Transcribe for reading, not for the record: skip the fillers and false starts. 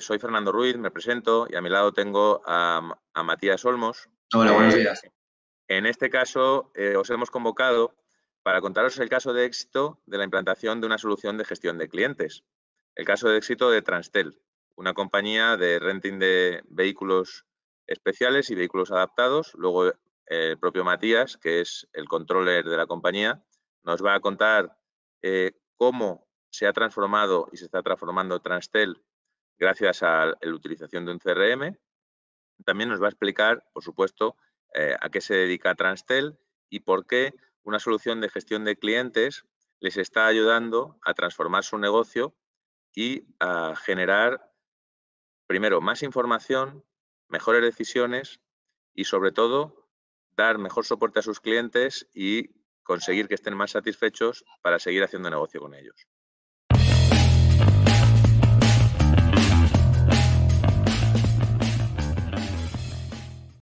Soy Fernando Ruiz, me presento y a mi lado tengo a Matías Olmos. Hola, buenos días. En este caso, os hemos convocado para contaros el caso de éxito de la implantación de una solución de gestión de clientes. El caso de éxito de Transtel, una compañía de renting de vehículos especiales y vehículos adaptados. Luego, el propio Matías, que es el controller de la compañía, nos va a contar cómo se ha transformado y se está transformando Transtel gracias a la utilización de un CRM. También nos va a explicar, por supuesto, a qué se dedica Transtel y por qué una solución de gestión de clientes les está ayudando a transformar su negocio y a generar, primero, más información, mejores decisiones y, sobre todo, dar mejor soporte a sus clientes y conseguir que estén más satisfechos para seguir haciendo negocio con ellos.